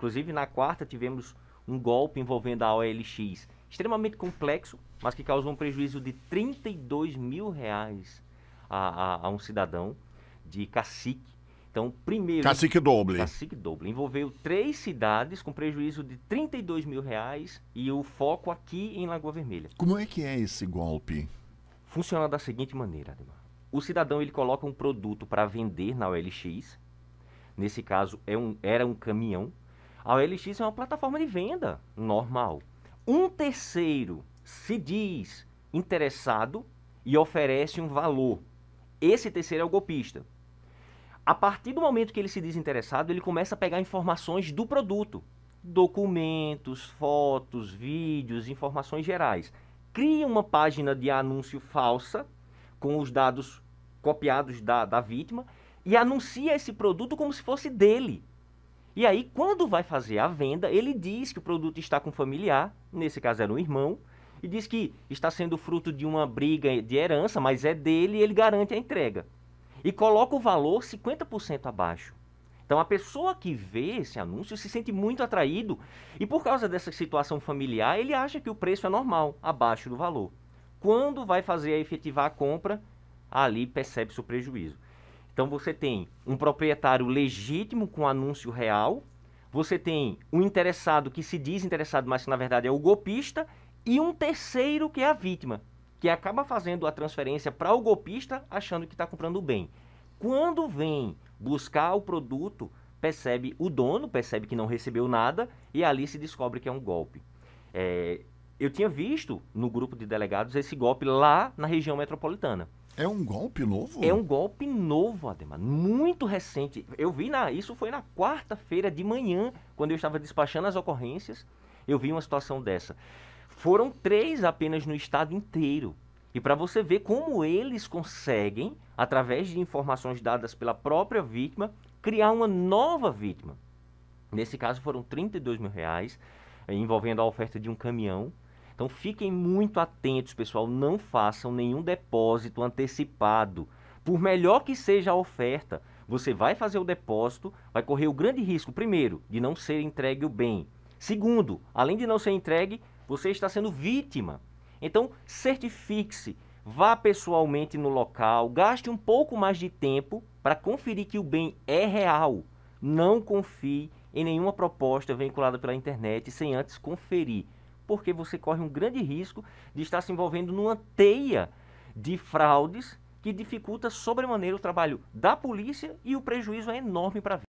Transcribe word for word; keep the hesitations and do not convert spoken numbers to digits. Inclusive, na quarta, tivemos um golpe envolvendo a O L X extremamente complexo, mas que causou um prejuízo de trinta e dois mil reais a, a, a um cidadão de Cacique. Então, primeiro... Cacique Doble. Cacique Doble. Envolveu três cidades com prejuízo de trinta e dois mil reais e o foco aqui em Lagoa Vermelha. Como é que é esse golpe? Funciona da seguinte maneira, Ademar. O cidadão, ele coloca um produto para vender na O L X. Nesse caso, é um, era um caminhão. A O L X é uma plataforma de venda normal. Um terceiro se diz interessado e oferece um valor. Esse terceiro é o golpista. A partir do momento que ele se diz interessado, ele começa a pegar informações do produto. Documentos, fotos, vídeos, informações gerais. Cria uma página de anúncio falsa, com os dados copiados da, da vítima, e anuncia esse produto como se fosse dele. E aí, quando vai fazer a venda, ele diz que o produto está com um familiar, nesse caso era um irmão, e diz que está sendo fruto de uma briga de herança, mas é dele e ele garante a entrega. E coloca o valor cinquenta por cento abaixo. Então, a pessoa que vê esse anúncio se sente muito atraído e, por causa dessa situação familiar, ele acha que o preço é normal, abaixo do valor. Quando vai fazer a efetivar a compra, ali percebe-se o prejuízo. Então, você tem um proprietário legítimo com anúncio real, você tem um interessado que se diz interessado, mas que na verdade é o golpista, e um terceiro que é a vítima, que acaba fazendo a transferência para o golpista, achando que está comprando o bem. Quando vem buscar o produto, percebe o dono, percebe que não recebeu nada, e ali se descobre que é um golpe. É, eu tinha visto no grupo de delegados esse golpe lá na região metropolitana. É um golpe novo? É um golpe novo, Ademar, muito recente. Eu vi, na, isso foi na quarta-feira de manhã, quando eu estava despachando as ocorrências, eu vi uma situação dessa. Foram três apenas no estado inteiro. E para você ver como eles conseguem, através de informações dadas pela própria vítima, criar uma nova vítima. Nesse caso foram trinta e dois mil reais, envolvendo a oferta de um caminhão. Então fiquem muito atentos, pessoal. Não façam nenhum depósito antecipado. Por melhor que seja a oferta, você vai fazer o depósito, vai correr o grande risco, primeiro, de não ser entregue o bem. Segundo, além de não ser entregue, você está sendo vítima. Então, certifique-se, vá pessoalmente no local, gaste um pouco mais de tempo para conferir que o bem é real. Não confie em nenhuma proposta veiculada pela internet sem antes conferir, porque você corre um grande risco de estar se envolvendo numa teia de fraudes que dificulta sobremaneira o trabalho da polícia e o prejuízo é enorme para a vida.